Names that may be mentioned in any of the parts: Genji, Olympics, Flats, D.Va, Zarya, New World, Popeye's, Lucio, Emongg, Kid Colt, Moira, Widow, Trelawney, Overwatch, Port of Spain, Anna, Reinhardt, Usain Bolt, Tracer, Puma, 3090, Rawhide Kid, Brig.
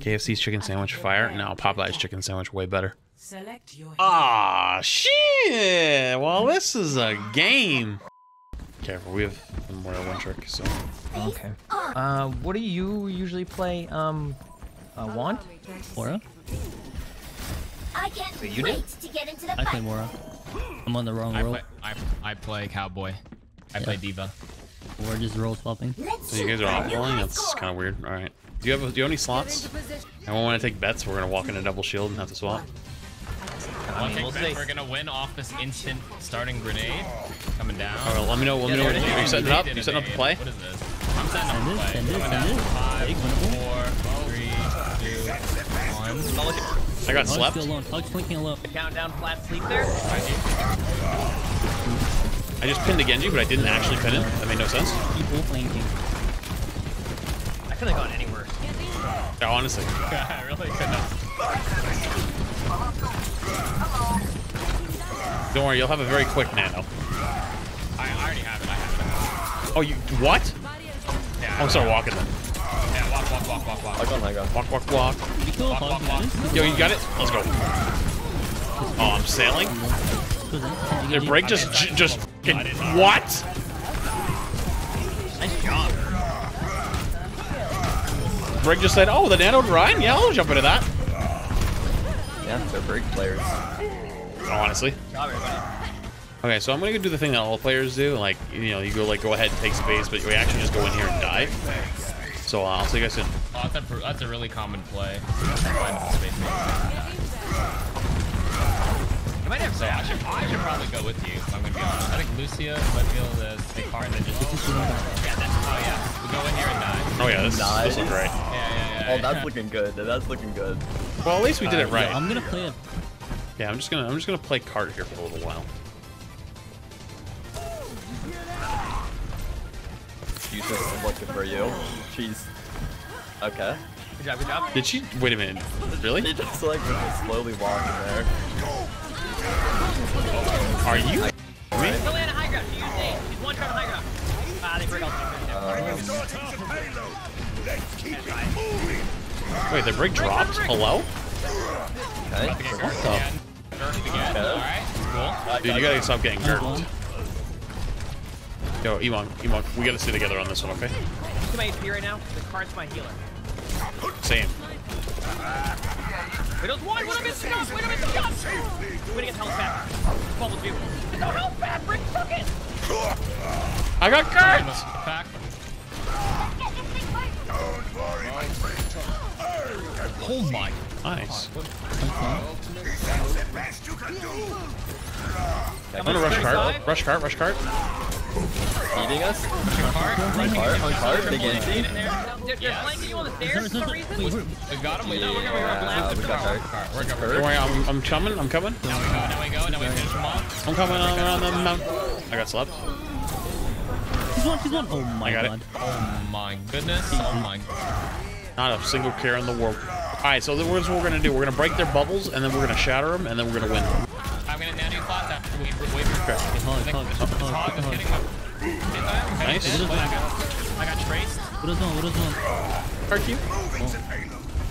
KFC's chicken sandwich fire? No, Popeye's chicken sandwich way better. Ah, shit! Well, this is a game. Careful, we have one more one trick, so... Okay. What do you usually play, Want? Moira? Wait, you do? I play Moira. I'm on the wrong world. I play Cowboy. I play D.Va. We're just role swapping. So you guys are off-rolling? That's kind of weird. Alright. Do you have any slots? I won't want to take bets. We're going to walk into double shield and have to swap. We're going to win off this instant starting grenade. Coming down. Alright, let me know. Are you setting it up? You setting up the play? What is this? I'm setting up the play. Five, four, three, two, one. I got slept. Hug's blinking alone. Countdown, flat sleep there. I just pinned a Genji, but I didn't actually pin him. That made no sense. People flanking. I couldn't have gone anywhere. Yeah, honestly. I really couldn't have. Don't worry, you'll have a very quick nano. I already have it. Oh, you. What? Yeah, I'm sorry, walking then. Yeah, walk. Walk. Walk. Yo, you got it? Let's go. Oh, I'm sailing? Their break just what? Nice job. Brig just said, oh, the nanoed Ryan? Yeah, I'll jump into that. Yeah, they're Brig players. Honestly. Okay, so I'm gonna go do the thing that all players do. Like, you know, you go like, go ahead and take space, but you actually just go in here and die. So I'll see you guys soon. Oh, that's a really common play. I should probably go with you, if I'm gonna be honest. I think Lucio might be able to take part in it. We'll go in here and die. Oh yeah, this looks great. Yeah. Oh, that's looking good. That's looking good. Well, at least we did it right. Yeah, I'm gonna play it. Yeah, I'm just gonna play card here for a little while. You said I'm looking for you. Jeez. Okay. Good job. Did she? Wait a minute. Really? She just like slowly walking there. Are you? Wait, the Brig dropped? Hello? Okay. What the? Dude, you gotta stop getting gurgled. Yo, Emongg, we gotta stay together on this one, okay? Look at my HP right now. The card's my healer. Same. Widow's one! What a missed shot! What a missed shot! We're gonna get held back. Bubble two. Get the held back! Bring fucking! I got card! Don't worry, my friend. Oh my. Nice. That's the best you can do. I'm gonna rush cart. Rush cart. Eating us? Hard. Big Genji. They're flanking you on the stairs for some reason? We got him. We got hard. Don't worry, I'm coming. Now we finish him off. I'm coming on the mountain. I got slept. He's one. Oh my god. Oh my goodness. Oh my. Not a single care in the world. Alright, so here's what we're gonna do. We're gonna break their bubbles, and then we're gonna shatter them, and then we're gonna win. I'm gonna nano you class after we wave your crap. Nice. I got traced. What is on? RQ.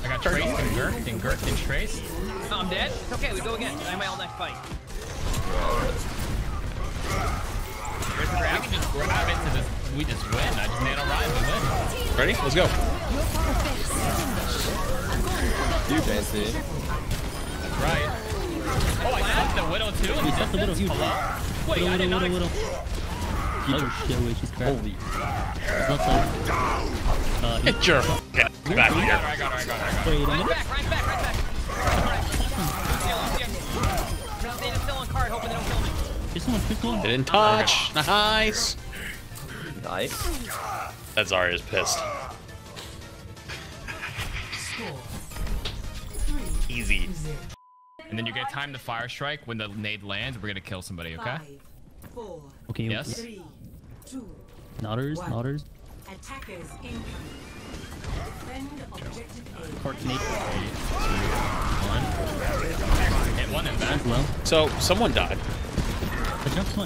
I got traced and gurked and traced. I'm dead? It's okay, we go again. I might all next fight. I can just grab into this. We just win. I just nano ride, we win. Ready? Let's go. You can't see. That's right. Oh, I got the Widow too. You got the Widow. Hello? Wait, I did not. Oh shit, she's cracked. Holy. Get your fucking back here. I got her. Right back. They're still on card, hoping they don't kill me. This one. They didn't touch. Nice. That Zarya is pissed. Easy. And then you get time to fire strike. When the nade lands, we're gonna kill somebody, okay? 5, 4, okay. Yes. 3, 2, Nodders. Attackers incoming. Defend objective A. Coordinate. 3, 2, 1. Hit one and back. Well. So someone died. This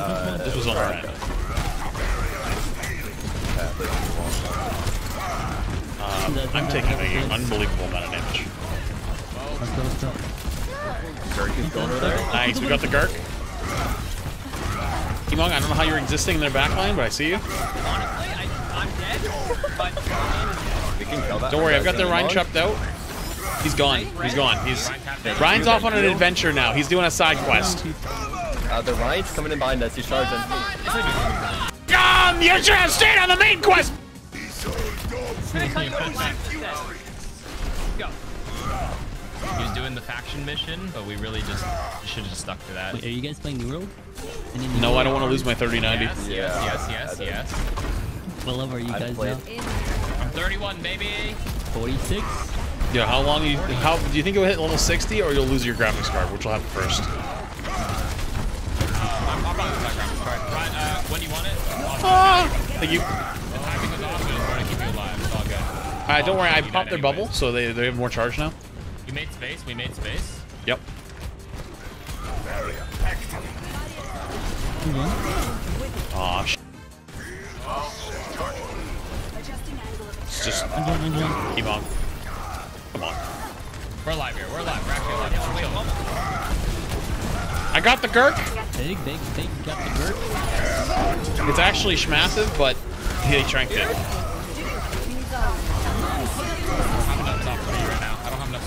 was on our end. I'm taking an unbelievable amount of damage. Gurk is going over there. Nice, we got the Gurk. Emongg, I don't know how you're existing in their backline, but I see you. Honestly, I'm dead, but we can kill that. Don't worry, I've got the Rein chopped out. He's gone. He's gone. He's Ryan's off on an adventure now. He's doing a side quest. The Ryan's coming in behind us. He's charging. You should have stayed on the main quest. He's doing the faction mission, but we really just should have just stuck to that. Wait, are you guys playing New World? No, I don't want to lose my 3090. Yes. What level are you guys now? I'm 31, baby. 46. Yeah, how long? How do you think you'll hit level 60, or you'll lose your graphics card, which will happen first? I'll probably lose my graphics card. Ryan, when do you want it? Thank you. The timing was awesome. I'm trying to keep you alive. It's all good. All right, don't worry. I popped their bubble, so they have more charge now. You made space. We made space. Yep. Aw, shit. Just keep on. Come on. We're alive here. We're alive. We're actually alive. We're chilling. I got the Gurk. Big, got the Gurk. It's actually shmassive, but he tranked it. I don't have enough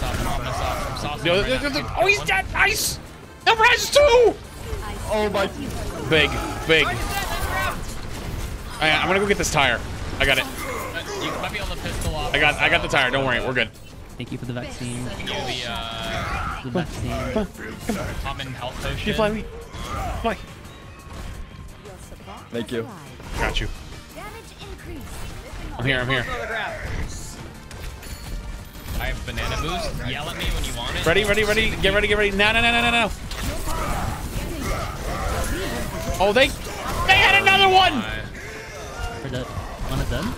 sauce. Oh, he's dead. Nice. That rises too. Oh, my. Big. Right, I'm going to go get this tire. I got it. You might be able to pistol off. I got the tire. Don't worry. We're good. Thank you for the vaccine. We can do the vaccine. Common health potion. You fly me. Fly. Thank you. Got you. I'm here. I have banana boost. Yell at me when you want it. Ready. Get ready. No. Oh, they had another one. One of them.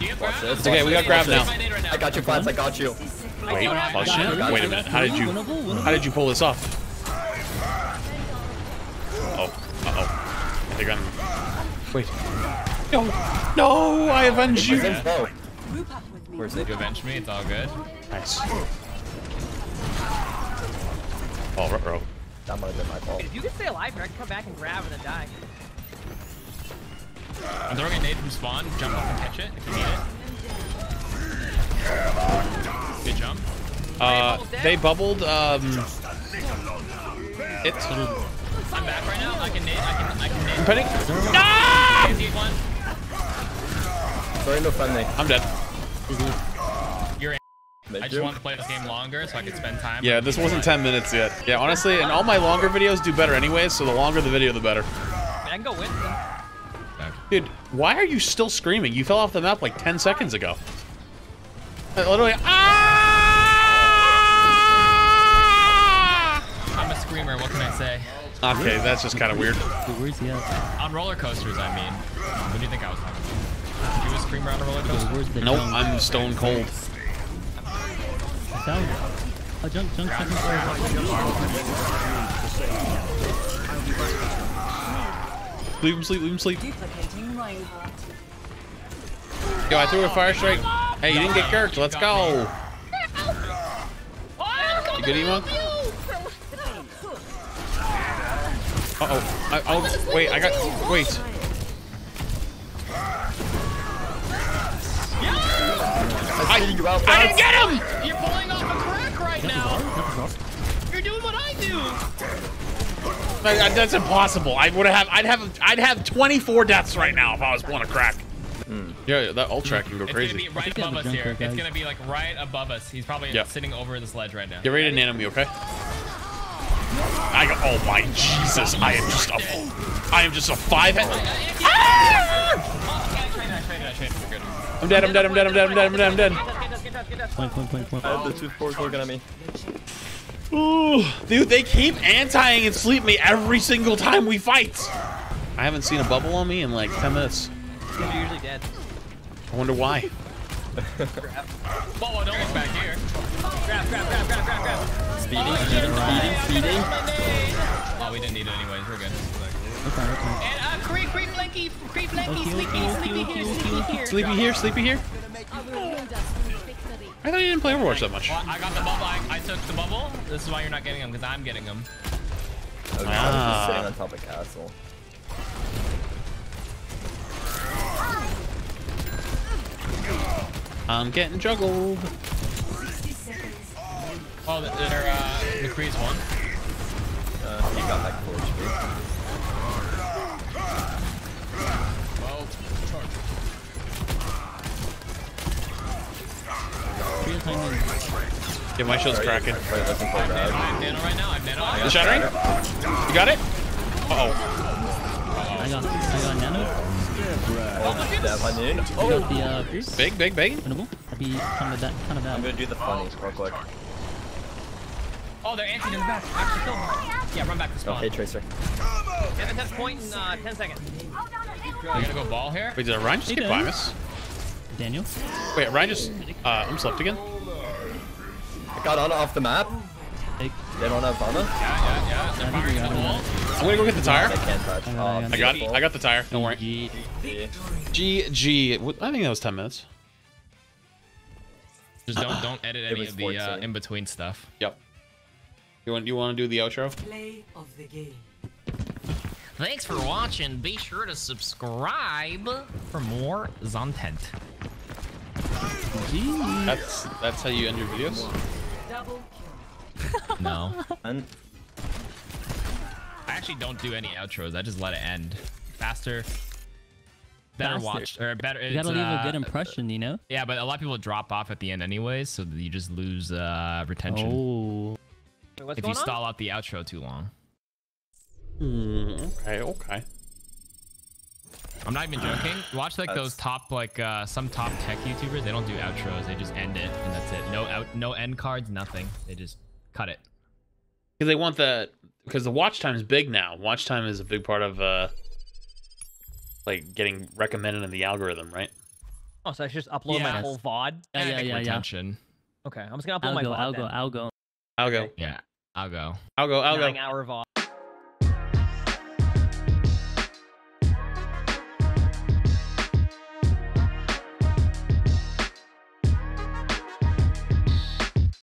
It's okay, we got grab now. I got you, Plats. I got you. Wait a minute. How did you pull this off? Uh oh. They got him. Wait. No! I avenge you. Where's it? You avenge me. It's all good. Nice. Oh, ruh-roh. That might have been my fault. If you can stay alive, I can come back and grab and then die. I'm throwing a nade from spawn. Jump up and catch it if you need it. Good jump. They bubbled. It's. I'm back right now. I can nade. I'm petting. No! Sorry, no friendly. I'm dead. You're. I just want to play this game longer so I can spend time. Yeah, this wasn't 10 minutes yet. Yeah, honestly, and all my longer videos do better anyways. So the longer the video, the better. I can go with them. Dude, why are you still screaming? You fell off the map like 10 seconds ago. Literally, I'm a screamer, what can I say? Okay, that's just kind of weird. On roller coasters, I mean. What do you think I was talking about? You a screamer on a roller coaster? Nope, I'm stone cold. Oh, jump. Leave him sleep. Yo, I threw a fire strike. Hey, you didn't get Kirked. Let's go. You good, Emongg? Uh-oh. Oh, wait, I got... Wait. I didn't get him! You're pulling off a crack right now. You're doing what I do. That's impossible. I'd have 24 deaths right now if I was pulling a crack. Yeah, that ultra can go crazy. It's gonna be right above us here. It's gonna be like right above us. He's probably sitting over this ledge right now. Get ready to nano me, okay? Oh my Jesus! I am just a five-head. I'm dead. I have the 2-4 looking at me. Ooh, dude, they keep anti-ing and sleep me every single time we fight. I haven't seen a bubble on me in like 10 minutes. You're usually dead. I wonder why. Whoa, don't look back here. Grab. Speeding. Oh, we didn't need it anyways. We're good. Okay. And creep, blanky, sleepy here. Sleepy here. I thought you didn't play Overwatch that much. Well, I got the bubble. I took the bubble. This is why you're not getting them, because I'm getting them. Oh, God, I'm just sitting on top of castle. I'm getting juggled. Oh, they're the Kree's one. He got that core HP. Well, charge. Yeah, my shield's cracking. I'm nano right now. The shattering? You got it? Uh oh. I got nano. Oh, big. I'm gonna do the funnies real quick. Oh, they're anti in the back. Actually, kill them. Yeah, run back to spawn. Oh, hey, Tracer. They have a test point in 10 seconds. Are you gonna go ball here? Wait, did Ryan just get by us? Daniel? Wait, Ryan just. I'm slept again. I got Anna off the map. They don't have Anna? Yeah. They're firing on the wall. I'm gonna go get the tire. I got the tire. Don't worry. GG. I think that was 10 minutes. Just don't edit any of the in between stuff. Yep. You want to do the outro? Play of the game. Thanks for watching. Be sure to subscribe for more content. That's how you end your videos. Double kill. No. I actually don't do any outros. I just let it end. Faster. Watched or better. You gotta leave a good impression, you know. Yeah, but a lot of people drop off at the end anyway, so you just lose retention. Oh. Wait, what's if going you stall on? Out the outro too long. Okay. I'm not even joking. Watch like those top some top tech YouTubers. They don't do outros. They just end it and that's it. No end cards, nothing. They just cut it. Because they want the. Because the watch time is big now. Watch time is a big part of like getting recommended in the algorithm, right? Oh, so I should just upload my whole VOD? Yeah. Okay, I'm just gonna upload my VOD. I'll go. Yeah, I'll go. 9 hour VOD.